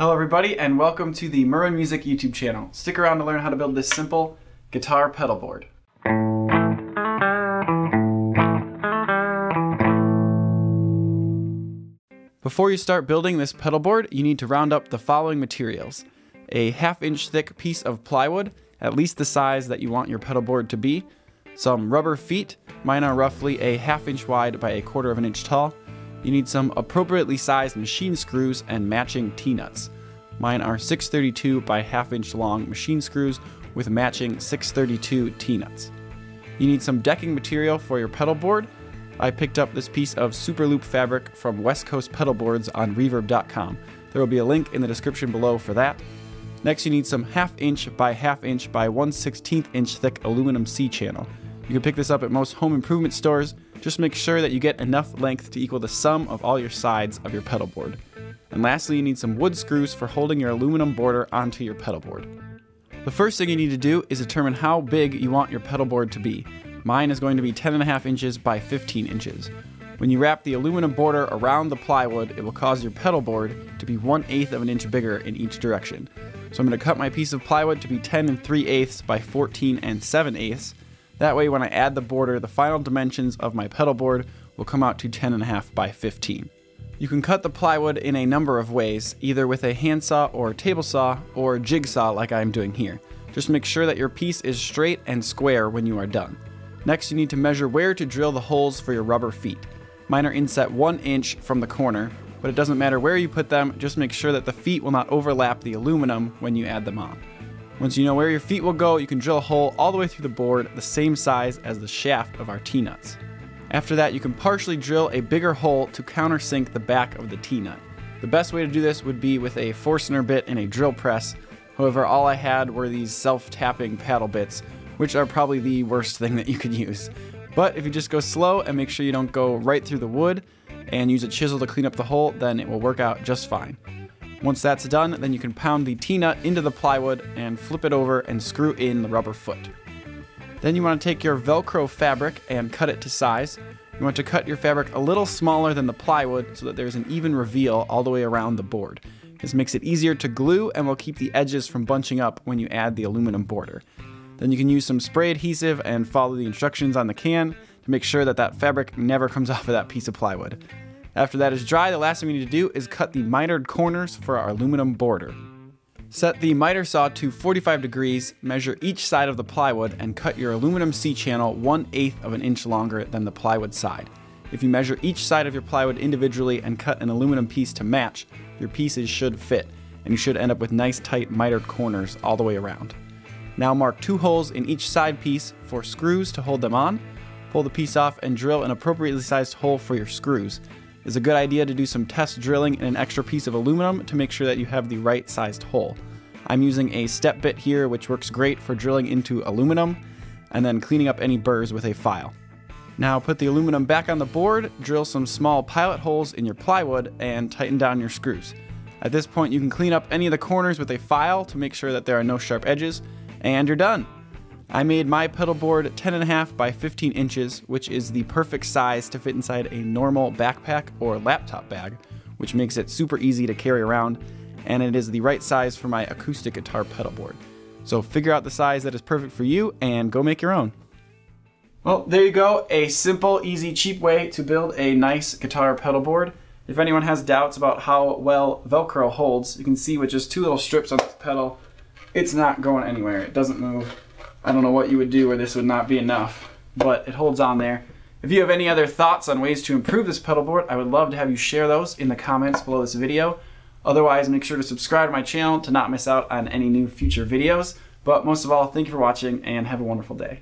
Hello everybody, and welcome to the Murwin Music YouTube channel. Stick around to learn how to build this simple guitar pedal board. Before you start building this pedal board, you need to round up the following materials. A 1/2 inch thick piece of plywood, at least the size that you want your pedal board to be. Some rubber feet, mine are roughly a 1/2 inch wide by a 1/4 inch tall. You need some appropriately sized machine screws and matching T-nuts. Mine are 632 by 1/2 inch long machine screws with matching 632 T-nuts. You need some decking material for your pedal board. I picked up this piece of Superloop fabric from West Coast Pedal Boards on Reverb.com. There will be a link in the description below for that. Next, you need some 1/2 inch by 1/2 inch by 1/16 inch thick aluminum C-channel. You can pick this up at most home improvement stores. Just make sure that you get enough length to equal the sum of all your sides of your pedal board. And lastly, you need some wood screws for holding your aluminum border onto your pedal board. The first thing you need to do is determine how big you want your pedal board to be. Mine is going to be 10.5 inches by 15 inches. When you wrap the aluminum border around the plywood, it will cause your pedal board to be 1/8 of an inch bigger in each direction. So I'm going to cut my piece of plywood to be 10 3/8 by 14 7/8. That way, when I add the border, the final dimensions of my pedal board will come out to 10.5 by 15. You can cut the plywood in a number of ways, either with a handsaw or a table saw or a jigsaw like I'm doing here. Just make sure that your piece is straight and square when you are done. Next, you need to measure where to drill the holes for your rubber feet. Mine are inset 1 inch from the corner, but it doesn't matter where you put them, just make sure that the feet will not overlap the aluminum when you add them on. Once you know where your feet will go, you can drill a hole all the way through the board the same size as the shaft of our T-nuts. After that, you can partially drill a bigger hole to countersink the back of the T-nut. The best way to do this would be with a Forstner bit and a drill press. However, all I had were these self-tapping paddle bits, which are probably the worst thing that you could use. But if you just go slow and make sure you don't go right through the wood and use a chisel to clean up the hole, then it will work out just fine. Once that's done, then you can pound the T-nut into the plywood and flip it over and screw in the rubber foot. Then you want to take your Velcro fabric and cut it to size. You want to cut your fabric a little smaller than the plywood so that there's an even reveal all the way around the board. This makes it easier to glue and will keep the edges from bunching up when you add the aluminum border. Then you can use some spray adhesive and follow the instructions on the can to make sure that that fabric never comes off of that piece of plywood. After that is dry, the last thing we need to do is cut the mitered corners for our aluminum border. Set the miter saw to 45 degrees, measure each side of the plywood, and cut your aluminum C-channel 1/8 of an inch longer than the plywood side. If you measure each side of your plywood individually and cut an aluminum piece to match, your pieces should fit, and you should end up with nice tight mitered corners all the way around. Now mark 2 holes in each side piece for screws to hold them on. Pull the piece off and drill an appropriately sized hole for your screws. It's a good idea to do some test drilling in an extra piece of aluminum to make sure that you have the right sized hole. I'm using a step bit here, which works great for drilling into aluminum and then cleaning up any burrs with a file. Now put the aluminum back on the board, drill some small pilot holes in your plywood, and tighten down your screws. At this point, you can clean up any of the corners with a file to make sure that there are no sharp edges, and you're done. I made my pedal board 10.5 by 15 inches, which is the perfect size to fit inside a normal backpack or laptop bag, which makes it super easy to carry around, and it is the right size for my acoustic guitar pedal board. So figure out the size that is perfect for you and go make your own. Well, there you go, a simple, easy, cheap way to build a nice guitar pedal board. If anyone has doubts about how well Velcro holds, you can see with just 2 little strips on this pedal, it's not going anywhere, it doesn't move. I don't know what you would do where this would not be enough, but it holds on there. If you have any other thoughts on ways to improve this pedal board, I would love to have you share those in the comments below this video. Otherwise, make sure to subscribe to my channel to not miss out on any new future videos. But most of all, thank you for watching and have a wonderful day.